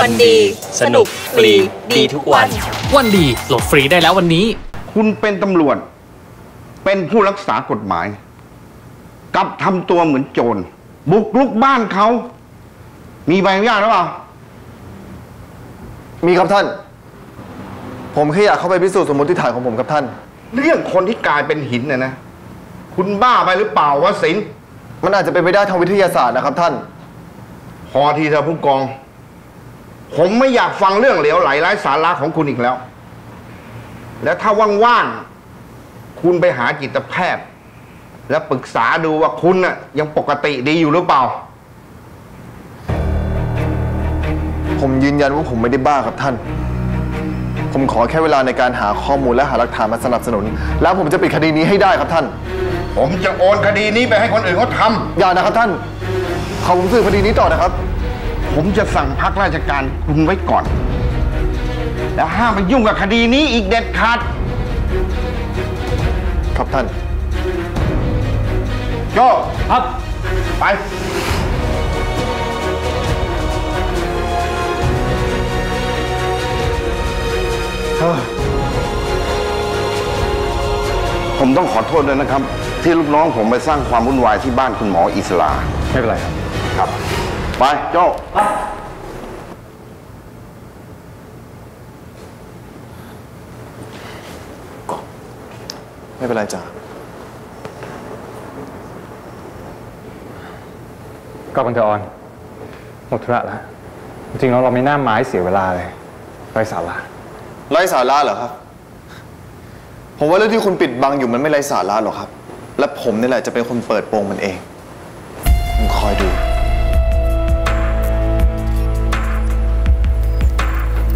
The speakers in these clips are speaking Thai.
oneD สนุกฟรีดีทุกวัน oneD โหลดฟรีได้แล้ววันนี้คุณเป็นตำรวจเป็นผู้รักษากฎหมายกลับทำตัวเหมือนโจรบุกรุกบ้านเขามีใบอนุญาตหรือเปล่ามีครับท่านผมแค่อยากเข้าไปพิสูจน์สมมติฐานของผมครับท่านเรื่องคนที่กลายเป็นหินนะคุณบ้าไปหรือเปล่าวะศิลป์มันอาจจะเป็นไปได้ทางวิทยาศาสตร์นะครับท่านพอทีเถอะผู้กองผมไม่อยากฟังเรื่องเหลวไหลไร้สาระของคุณอีกแล้วและถ้าว่างๆคุณไปหาจิตแพทย์แล้วปรึกษาดูว่าคุณน่ะยังปกติดีอยู่หรือเปล่าผมยืนยันว่าผมไม่ได้บ้าครับท่านผมขอแค่เวลาในการหาข้อมูลและหาหลักฐานมาสนับสนุนแล้วผมจะปิดคดีนี้ให้ได้ครับท่านผมจะโอนคดีนี้ไปให้คนอื่นเขาทำอย่านะครับท่านขอผมสืบคดีนี้ต่อนะครับผมจะสั่งพักราชการคุณไว้ก่อนและห้ามไปยุ่งกับคดีนี้อีกเด็ดขาดครับท่านโจ้ครับไปผมต้องขอโทษด้วยนะครับที่ลูกน้องผมไปสร้างความวุ่นวายที่บ้านคุณหมออิสลาไม่เป็นไรครับครับไปโจ้ไม่เป็นไรจ้ะก็บังเอิญออนหมดธุระแล้วจริงๆแล้วเราไม่น่าหมายเสียเวลาเลยไร้สาระไร้สาระเหรอครับผมว่าเรื่องที่คุณปิดบังอยู่มันไม่ไร้สาระหรอกครับและผมนี่แหละจะเป็นคนเปิดโปงมันเองผมคอยดู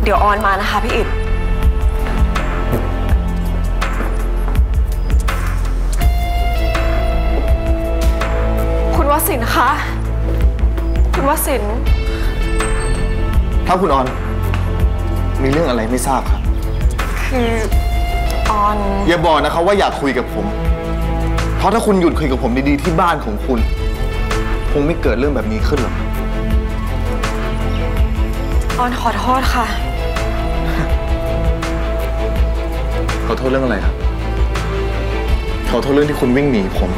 เดี๋ยวออนมานะคะพี่อิฐคุณวสินคะคุณวสินครับคุณออนมีเรื่องอะไรไม่ทราบครับคือออนอย่าบอกนะครับว่าอยากคุยกับผมเพราะถ้าคุณหยุดคุยกับผมดีๆที่บ้านของคุณคงไม่เกิดเรื่องแบบนี้ขึ้นหรอกออนขอโทษค่ะขอโทษเรื่องอะไรครับขอโทษเรื่องที่คุณวิ่งหนีผม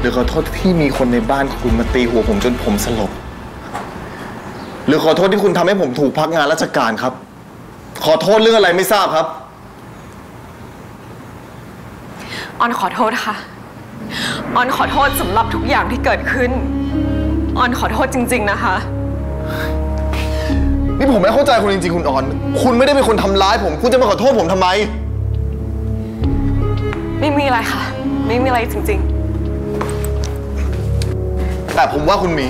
หรือขอโทษที่มีคนในบ้านคุณมาตีหัวผมจนผมสลบหรือขอโทษที่คุณทำให้ผมถูกพักงานราชการครับขอโทษเรื่องอะไรไม่ทราบครับออนขอโทษค่ะออนขอโทษสำหรับทุกอย่างที่เกิดขึ้นออนขอโทษจริงๆนะคะนี่ผมไม่เข้าใจคุณจริงๆคุณออนคุณไม่ได้เป็นคนทำร้ายผมคุณจะมาขอโทษผมทำไมไม่มีอะไรค่ะไม่มีอะไรจริงๆแต่ผมว่าคุณมี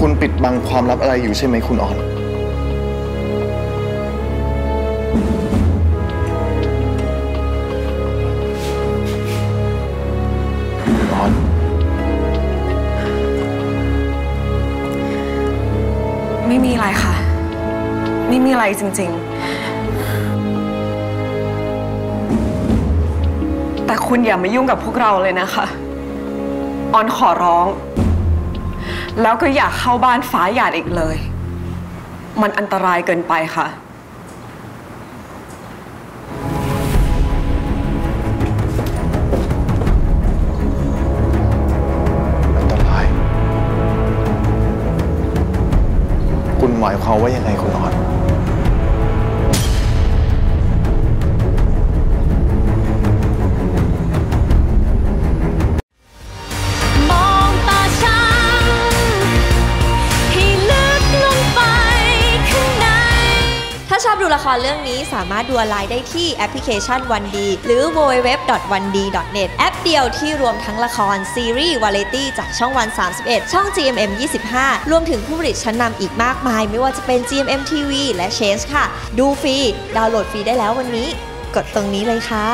คุณปิดบังความลับอะไรอยู่ใช่ไหมคุณออนไม่มีอะไรค่ะไม่มีอะไรจริงๆแต่คุณอย่ามายุ่งกับพวกเราเลยนะคะออนขอร้องแล้วก็อยากเข้าบ้านฟ้าหยาดอีกเลยมันอันตรายเกินไปค่ะอันตรายคุณหมายความว่ายังไงคุณออนถ้าชอบดูละครเรื่องนี้สามารถดูออนไลน์ได้ที่แอปพลิเคชัน oneD หรือ www.oneD.net แอปเดียวที่รวมทั้งละครซีรีส์วาไรตี้จากช่องวัน31ช่อง GMM25 รวมถึงผู้ผลิตชั้นนำอีกมากมายไม่ว่าจะเป็น GMM TV และ Change ค่ะดูฟรีดาวน์โหลดฟรีได้แล้ววันนี้กดตรงนี้เลยค่ะ